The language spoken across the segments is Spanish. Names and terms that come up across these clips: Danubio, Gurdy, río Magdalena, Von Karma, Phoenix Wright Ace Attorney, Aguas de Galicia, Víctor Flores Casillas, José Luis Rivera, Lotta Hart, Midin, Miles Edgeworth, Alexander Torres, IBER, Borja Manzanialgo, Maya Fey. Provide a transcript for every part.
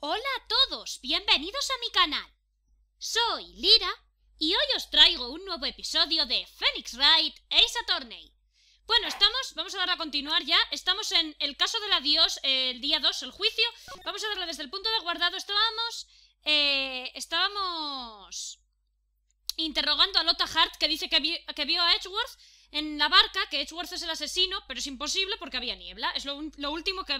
Hola a todos, bienvenidos a mi canal. Soy Lira y hoy os traigo un nuevo episodio de Phoenix Wright Ace Attorney. Bueno, vamos a dar a continuar ya, estamos en el caso del adiós, el día 2, el juicio. Vamos a verlo desde el punto de guardado. Estábamos interrogando a Lotta Hart, que dice que vio a Edgeworth en la barca, que Edgeworth es el asesino, pero es imposible porque había niebla. Es lo último que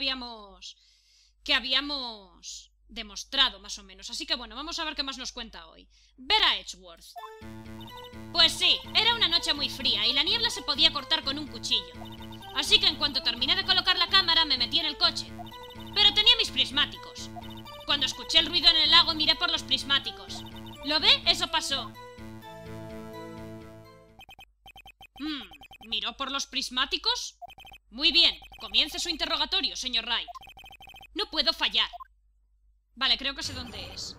habíamos demostrado, más o menos. Así que bueno, vamos a ver qué más nos cuenta hoy. Ver a Edgeworth. Pues sí, era una noche muy fría y la niebla se podía cortar con un cuchillo. Así que en cuanto terminé de colocar la cámara, me metí en el coche. Pero tenía mis prismáticos. Cuando escuché el ruido en el lago, miré por los prismáticos. ¿Lo ve? Eso pasó. ¿Miró por los prismáticos? Muy bien, comience su interrogatorio, señor Wright. No puedo fallar. Vale, creo que sé dónde es.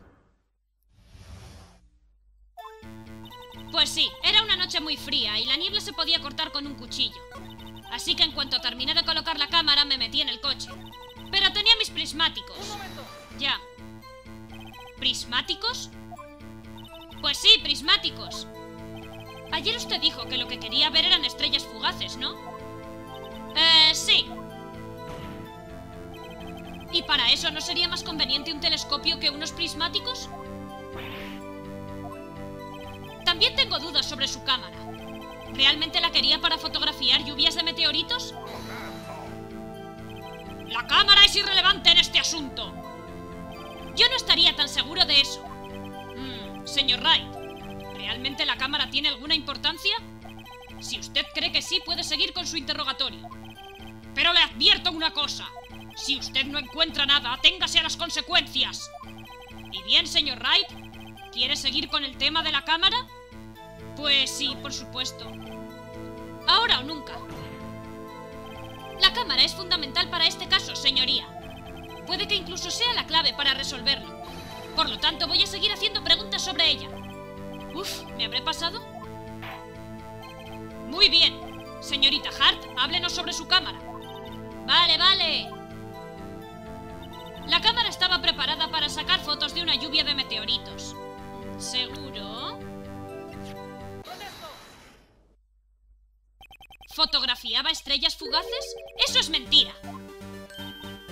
Pues sí, era una noche muy fría y la niebla se podía cortar con un cuchillo. Así que en cuanto terminé de colocar la cámara, me metí en el coche. Pero tenía mis prismáticos. Un momento. Ya. ¿Prismáticos? Pues sí, prismáticos. Ayer usted dijo que lo que quería ver eran estrellas fugaces, ¿no? Sí. ¿Y para eso no sería más conveniente un telescopio que unos prismáticos? También tengo dudas sobre su cámara. ¿Realmente la quería para fotografiar lluvias de meteoritos? La cámara es irrelevante en este asunto. Yo no estaría tan seguro de eso. Señor Wright, ¿realmente la cámara tiene alguna importancia? Si usted cree que sí, puede seguir con su interrogatorio. Pero le advierto una cosa. Si usted no encuentra nada, aténgase a las consecuencias. ¿Y bien, señor Wright? ¿Quiere seguir con el tema de la cámara? Pues sí, por supuesto. Ahora o nunca. La cámara es fundamental para este caso, señoría. Puede que incluso sea la clave para resolverlo. Por lo tanto, voy a seguir haciendo preguntas sobre ella. Uf, ¿me habré pasado? Muy bien. Señorita Hart, háblenos sobre su cámara. Vale, vale. La cámara estaba preparada para sacar fotos de una lluvia de meteoritos. ¿Seguro? ¿Fotografiaba estrellas fugaces? ¡Eso es mentira!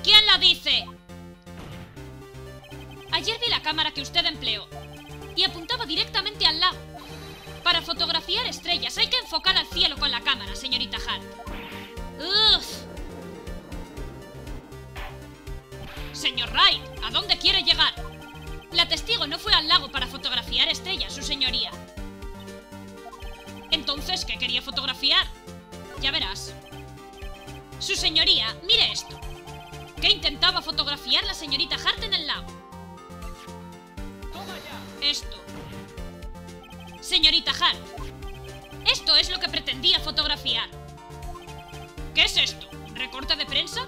¿Quién la dice? Ayer vi la cámara que usted empleó y apuntaba directamente al lago. Para fotografiar estrellas hay que enfocar al cielo con la cámara, señorita Hart. ¡Uf! Señor Wright, ¿a dónde quiere llegar? La testigo no fue al lago para fotografiar estrellas, su señoría. Entonces, ¿qué quería fotografiar? Ya verás. Su señoría, mire esto. ¿Qué intentaba fotografiar la señorita Hart en el lago? Toma ya. Esto. Señorita Hart, esto es lo que pretendía fotografiar. ¿Qué es esto? ¿Recorte de prensa?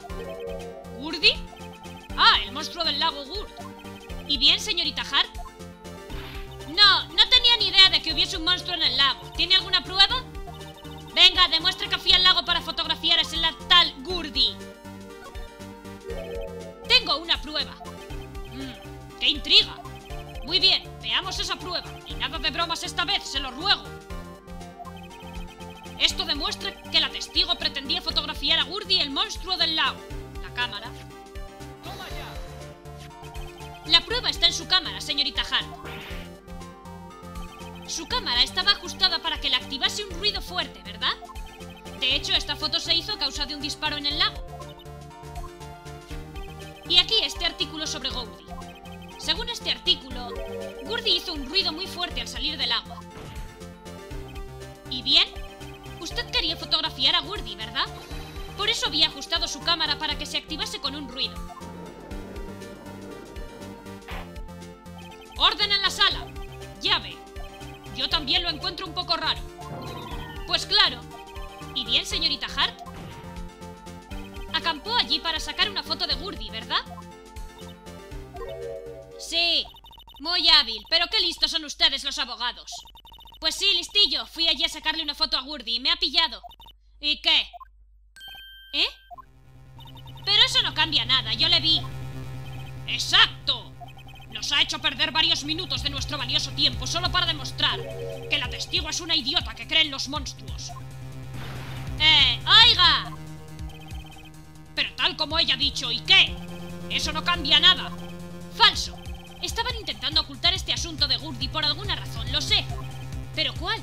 ¿Gurdy? Ah, el monstruo del lago Gurd. ¿Y bien, señorita Hart? No tenía ni idea de que hubiese un monstruo en el lago. ¿Tiene alguna prueba? Venga, demuestre que fui al lago para fotografiar a ese tal Gurdy. Tengo una prueba. ¡Qué intriga! Muy bien, veamos esa prueba. Y nada de bromas esta vez, se lo ruego. Esto demuestra que la testigo pretendía fotografiar a Gurdy, el monstruo del lago. La cámara. ¡Toma ya! La prueba está en su cámara, señorita Hart. Su cámara estaba ajustada para que le activase un ruido fuerte, ¿verdad? De hecho, esta foto se hizo a causa de un disparo en el lago. Y aquí este artículo sobre Gurdy. Según este artículo, Gurdy hizo un ruido muy fuerte al salir del agua. ¿Y bien? Usted quería fotografiar a Gurdy, ¿verdad? Por eso había ajustado su cámara para que se activase con un ruido. ¡Orden en la sala! ¡Llave! Yo también lo encuentro un poco raro. Pues claro. ¿Y bien, señorita Hart? Acampó allí para sacar una foto de Gurdy, ¿verdad? Sí. Muy hábil, pero qué listos son ustedes los abogados. Pues sí, listillo. Fui allí a sacarle una foto a Gurdy y me ha pillado. ¿Y qué? ¿Eh? Pero eso no cambia nada, yo le vi. ¡Exacto! Nos ha hecho perder varios minutos de nuestro valioso tiempo solo para demostrar que la testigo es una idiota que cree en los monstruos. ¡Oiga! Pero tal como ella ha dicho, ¿y qué? Eso no cambia nada. Falso. Estaban intentando ocultar este asunto de Gurdy por alguna razón, lo sé. ¿Pero cuál?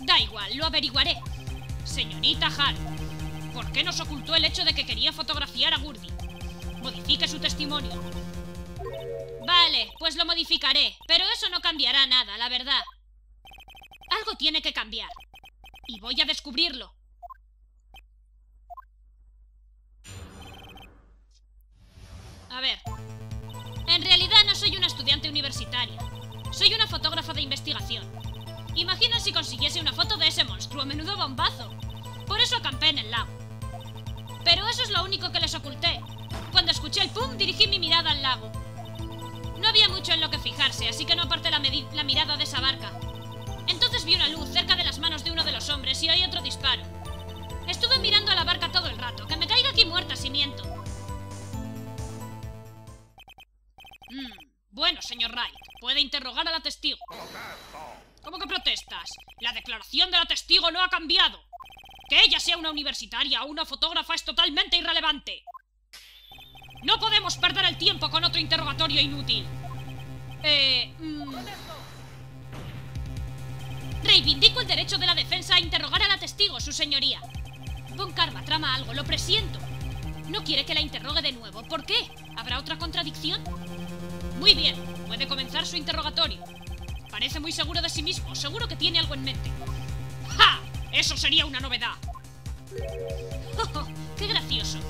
Da igual, lo averiguaré. Señorita Hart, ¿por qué nos ocultó el hecho de que quería fotografiar a Gurdy? Modifique su testimonio. Vale, pues lo modificaré, pero eso no cambiará nada, la verdad. Algo tiene que cambiar. Y voy a descubrirlo. A ver. En realidad no soy una estudiante universitaria. Soy una fotógrafa de investigación. Imagina si consiguiese una foto de ese monstruo, menudo bombazo. Por eso acampé en el lago. Pero eso es lo único que les oculté. Cuando escuché el pum, dirigí mi mirada al lago. No había mucho en lo que fijarse, así que no aparté la mirada de esa barca. Entonces vi una luz cerca de las manos de uno de los hombres y oí otro disparo. Estuve mirando a la barca todo el rato. Que me caiga aquí muerta si miento. Bueno, señor Wright, puede interrogar a la testigo. ¿Cómo que protestas? La declaración de la testigo no ha cambiado. Que ella sea una universitaria o una fotógrafa es totalmente irrelevante. No podemos perder el tiempo con otro interrogatorio inútil. Reivindico el derecho de la defensa a interrogar a la testigo, su señoría. Von Karma trama algo, lo presiento. No quiere que la interrogue de nuevo. ¿Por qué? ¿Habrá otra contradicción? Muy bien, puede comenzar su interrogatorio. Parece muy seguro de sí mismo, seguro que tiene algo en mente. ¡Ja! ¡Eso sería una novedad! ¡Oh, qué gracioso!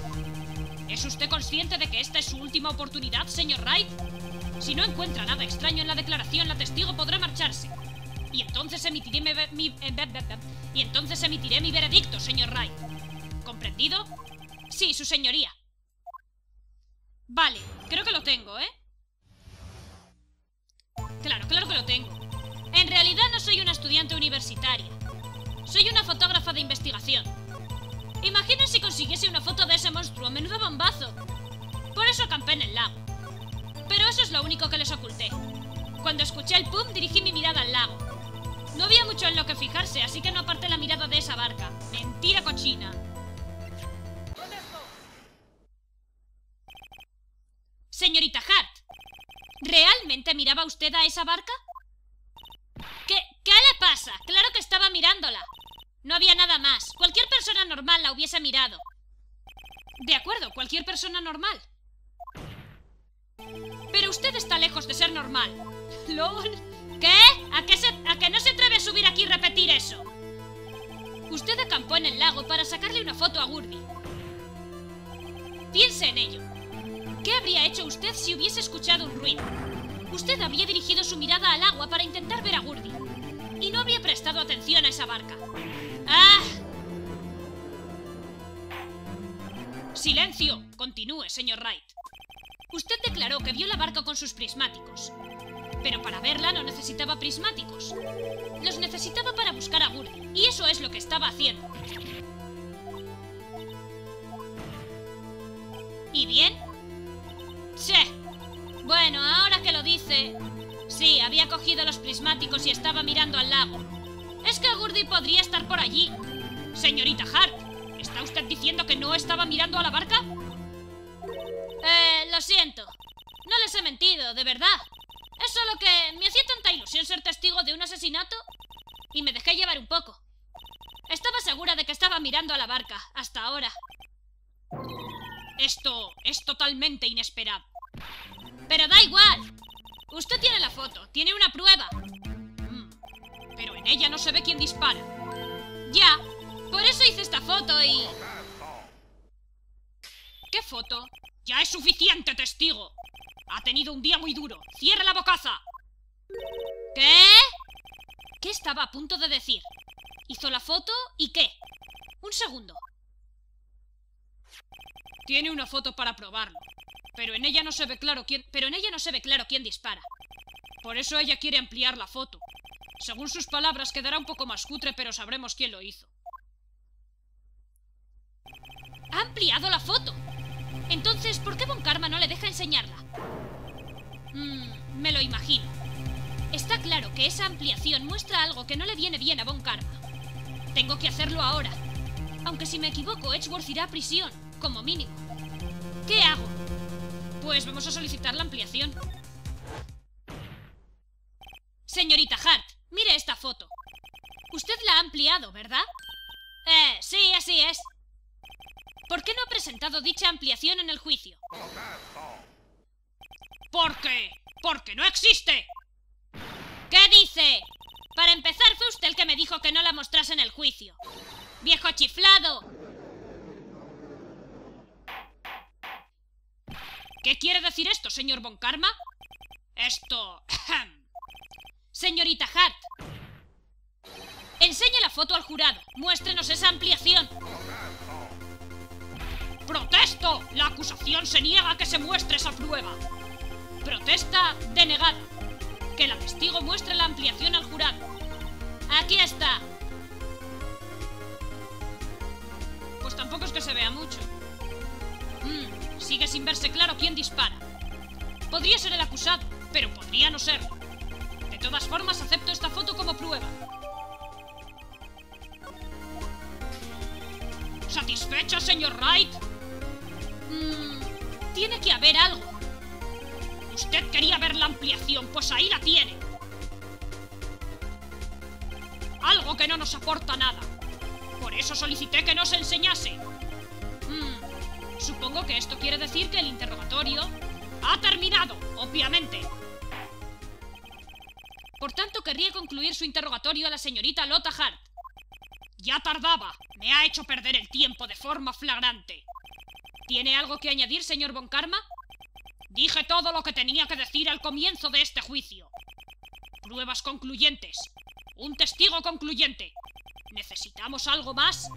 ¿Es usted consciente de que esta es su última oportunidad, señor Wright? Si no encuentra nada extraño en la declaración, la testigo podrá marcharse. Y entonces emitiré mi veredicto, señor Wright. ¿Comprendido? Sí, su señoría. Vale, creo que lo tengo, ¿eh? Claro, claro que lo tengo. En realidad no soy una estudiante universitaria. Soy una fotógrafa de investigación. Imagina si consiguiese una foto de ese monstruo, menudo bombazo. Por eso acampé en el lago. Pero eso es lo único que les oculté. Cuando escuché el pum, dirigí mi mirada al lago. No había mucho en lo que fijarse, así que no aparté la mirada de esa barca. Mentira cochina. Señorita Hart, ¿realmente miraba usted a esa barca? ¿Qué le pasa? Claro que estaba mirándola. No había nada más. Cualquier persona normal la hubiese mirado. De acuerdo, cualquier persona normal. Pero usted está lejos de ser normal. ¿Lol? ¿Qué? ¿A que no se atreve a subir aquí y repetir eso? Usted acampó en el lago para sacarle una foto a Gurdy. Piense en ello. ¿Qué habría hecho usted si hubiese escuchado un ruido? Usted habría dirigido su mirada al agua para intentar ver a Gurdy. Y no habría prestado atención a esa barca. ¡Ah! ¡Silencio! Continúe, señor Wright. Usted declaró que vio la barca con sus prismáticos. Pero para verla no necesitaba prismáticos. Los necesitaba para buscar a Gurdy. Y eso es lo que estaba haciendo. ¿Y bien? Che, bueno, ahora que lo dice... Sí, había cogido los prismáticos y estaba mirando al lago. Es que Gurdy podría estar por allí. Señorita Hart, ¿está usted diciendo que no estaba mirando a la barca? Lo siento. No les he mentido, de verdad. Es solo que me hacía tanta ilusión ser testigo de un asesinato y me dejé llevar un poco. Estaba segura de que estaba mirando a la barca, hasta ahora. Esto es totalmente inesperado. Pero da igual. Usted tiene la foto, tiene una prueba. Pero en ella no se ve quién dispara. Ya, por eso hice esta foto y... ¿Qué foto? ¡Ya es suficiente, testigo! Ha tenido un día muy duro. ¡Cierra la bocaza! ¿Qué? ¿Qué estaba a punto de decir? ¿Hizo la foto y qué? Un segundo. Tiene una foto para probarlo. Pero en ella no se ve claro quién dispara. Por eso ella quiere ampliar la foto. Según sus palabras, quedará un poco más cutre, pero sabremos quién lo hizo. ¡Ha ampliado la foto! Entonces, ¿por qué Von Karma no le deja enseñarla? Me lo imagino. Está claro que esa ampliación muestra algo que no le viene bien a Von Karma. Tengo que hacerlo ahora. Aunque si me equivoco, Edgeworth irá a prisión, como mínimo. ¿Qué hago? Pues vamos a solicitar la ampliación. Señorita Hart, mire esta foto. Usted la ha ampliado, ¿verdad? Sí, así es. ¿Por qué no ha presentado dicha ampliación en el juicio? ¿Por qué? ¡Porque no existe! ¿Qué dice? Para empezar, fue usted el que me dijo que no la mostrase en el juicio. ¡Viejo chiflado! ¿Qué quiere decir esto, señor Von Karma? Esto... Señorita Hart, enseñe la foto al jurado. Muéstrenos esa ampliación. ¡Protesto! La acusación se niega a que se muestre esa prueba. Protesta denegada. Que la testigo muestre la ampliación al jurado. Aquí está. Pues tampoco es que se vea mucho. Sigue sin verse claro quién dispara. Podría ser el acusado, pero podría no serlo. De todas formas, acepto esta foto como prueba. ¿Satisfecho, señor Wright? Tiene que haber algo. Usted quería ver la ampliación, pues ahí la tiene. Algo que no nos aporta nada. Por eso solicité que nos enseñase. Supongo que esto quiere decir que el interrogatorio ha terminado, obviamente. Por tanto, querría concluir su interrogatorio a la señorita Lotta Hart. Ya tardaba. Me ha hecho perder el tiempo de forma flagrante. ¿Tiene algo que añadir, señor Von Karma? Dije todo lo que tenía que decir al comienzo de este juicio. Pruebas concluyentes. Un testigo concluyente. ¿Necesitamos algo más?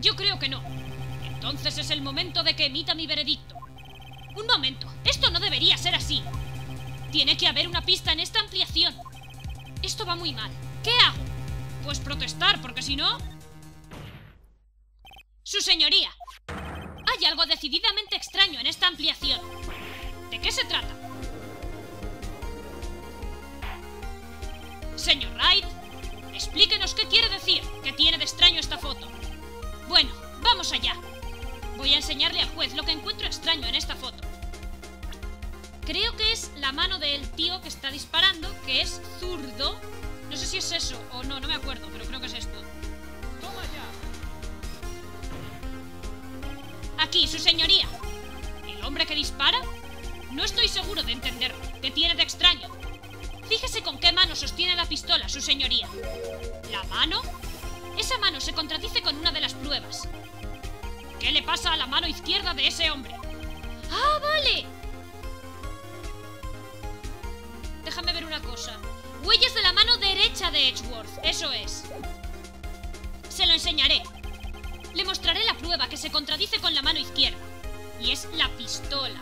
Yo creo que no. Entonces es el momento de que emita mi veredicto. Un momento. Esto no debería ser así. Tiene que haber una pista en esta ampliación. Esto va muy mal. ¿Qué hago? Pues protestar, porque si no... Su señoría. Hay algo decididamente extraño en esta ampliación. ¿De qué se trata? Señor Wright, explíquenos qué quiere decir, que tiene de extraño esta foto. Bueno, vamos allá. Voy a enseñarle al juez lo que encuentro extraño en esta foto. Creo que es la mano del tío que está disparando, que es zurdo. No sé si es eso o no, no me acuerdo, pero creo que es esto. ¡Toma ya! Aquí, su señoría. ¿El hombre que dispara? No estoy seguro de entenderlo. ¿Qué tiene de extraño? Fíjese con qué mano sostiene la pistola, su señoría. ¿La mano? Esa mano se contradice con una de las pruebas. ¿Qué le pasa a la mano izquierda de ese hombre? ¡Ah, vale! Déjame ver una cosa. Huellas de la mano derecha de Edgeworth. Eso es. Se lo enseñaré. Le mostraré la prueba que se contradice con la mano izquierda. Y es la pistola.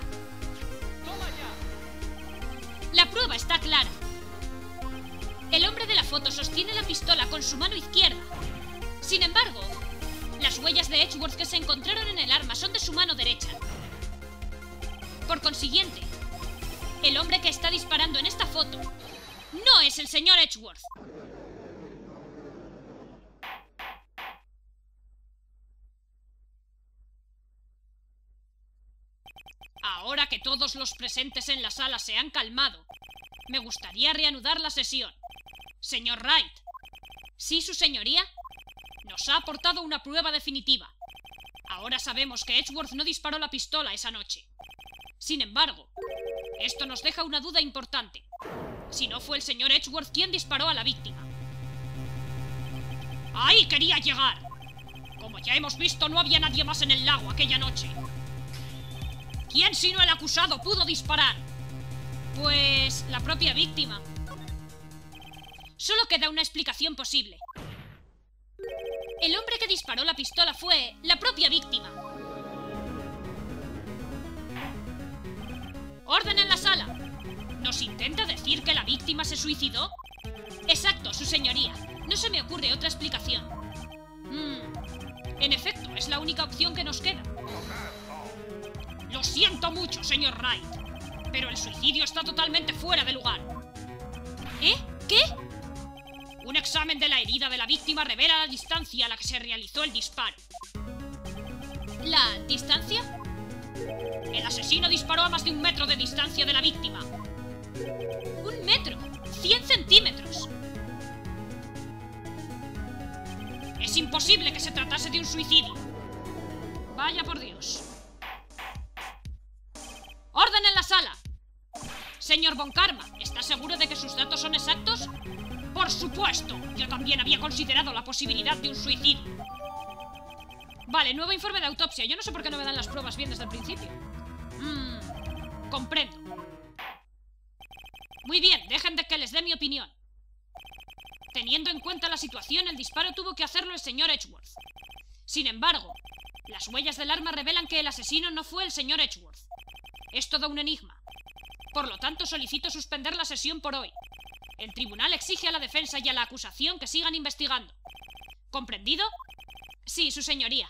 La prueba está clara. El hombre de la foto sostiene la pistola con su mano izquierda. Sin embargo, las huellas de Edgeworth que se encontraron en el arma son de su mano derecha. Por consiguiente, el hombre que está disparando en esta foto no es el señor Edgeworth. Ahora que todos los presentes en la sala se han calmado, me gustaría reanudar la sesión. Señor Wright. Sí, su señoría. Nos ha aportado una prueba definitiva. Ahora sabemos que Edgeworth no disparó la pistola esa noche. Sin embargo, esto nos deja una duda importante. Si no fue el señor Edgeworth quien disparó a la víctima. ¡Ahí quería llegar! Como ya hemos visto, no había nadie más en el lago aquella noche. ¿Quién sino el acusado pudo disparar? Pues... la propia víctima. Solo queda una explicación posible. El hombre que disparó la pistola fue... la propia víctima. ¡Orden en la sala! ¿Nos intenta decir que la víctima se suicidó? Exacto, su No se me ocurre otra explicación. En efecto, es la única opción que nos queda. Lo siento mucho, señor Wright, pero el suicidio está totalmente fuera de lugar. ¿Eh? ¿Qué? Un examen de la herida de la víctima revela la distancia a la que se realizó el disparo. ¿La distancia? El asesino disparó a más de 1 metro de distancia de la víctima. ¿1 metro? ¡100 centímetros! Es imposible que se tratase de un suicidio. Vaya por Dios. ¡Orden en la sala! Señor Von Karma, ¿está seguro de que sus datos son exactos? ¡Por supuesto! Yo también había considerado la posibilidad de un suicidio. Vale, nuevo informe de autopsia. Yo no sé por qué no me dan las pruebas bien desde el principio. Comprendo. Muy bien, dejen de que les dé mi opinión. Teniendo en cuenta la situación, el disparo tuvo que hacerlo el señor Edgeworth. Sin embargo, las huellas del arma revelan que el asesino no fue el señor Edgeworth. Es todo un enigma. Por lo tanto, solicito suspender la sesión por hoy. El tribunal exige a la defensa y a la acusación que sigan investigando. ¿Comprendido? Sí, su señoría.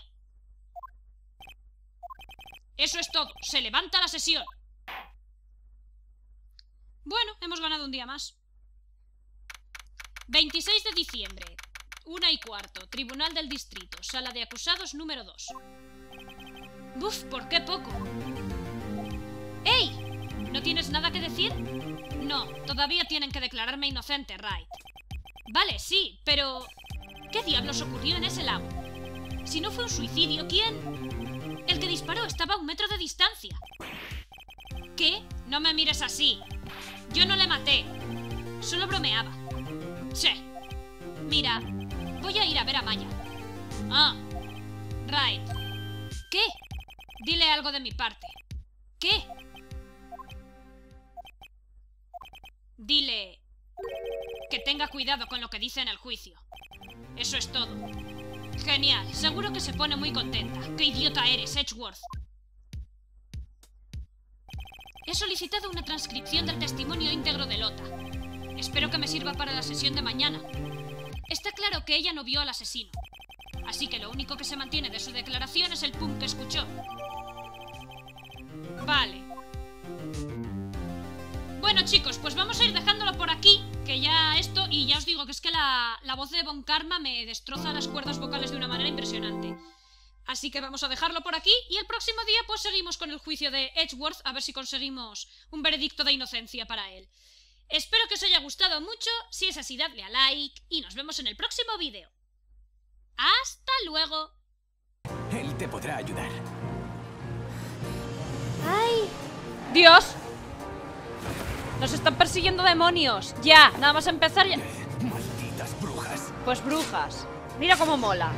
Eso es todo. Se levanta la sesión. Bueno, hemos ganado un día más. 26 de diciembre, 1:15, Tribunal del Distrito, Sala de Acusados número 2. ¡Buf! ¿Por qué poco? ¡Ey! ¿No tienes nada que decir? No, todavía tienen que declararme inocente, Wright. Vale, sí, pero... ¿qué diablos ocurrió en ese lago? Si no fue un suicidio, ¿quién? El que disparó estaba a 1 metro de distancia. ¿Qué? No me mires así. Yo no le maté. Solo bromeaba. Che. Mira, voy a ir a ver a Maya. Ah. Right. ¿Qué? Dile algo de mi parte. ¿Qué? Dile... que tenga cuidado con lo que dice en el juicio. Eso es todo. Genial. Seguro que se pone muy contenta. ¡Qué idiota eres, Edgeworth! He solicitado una transcripción del testimonio íntegro de Lotta. Espero que me sirva para la sesión de mañana. Está claro que ella no vio al asesino. Así que lo único que se mantiene de su declaración es el pum que escuchó. Vale. Bueno, chicos, pues vamos a ir dejándolo por aquí. Que ya esto... y ya os digo que es que la voz de Von Karma me destroza las cuerdas vocales de una manera impresionante. Así que vamos a dejarlo por aquí y el próximo día pues seguimos con el juicio de Edgeworth a ver si conseguimos un veredicto de inocencia para él. Espero que os haya gustado mucho, si es así dadle a like y nos vemos en el próximo vídeo. ¡Hasta luego! Él te podrá ayudar. ¡Ay! ¡Dios! ¡Nos están persiguiendo demonios! ¡Ya! Nada más empezar ya... ¡Malditas brujas! Pues brujas. Mira cómo mola.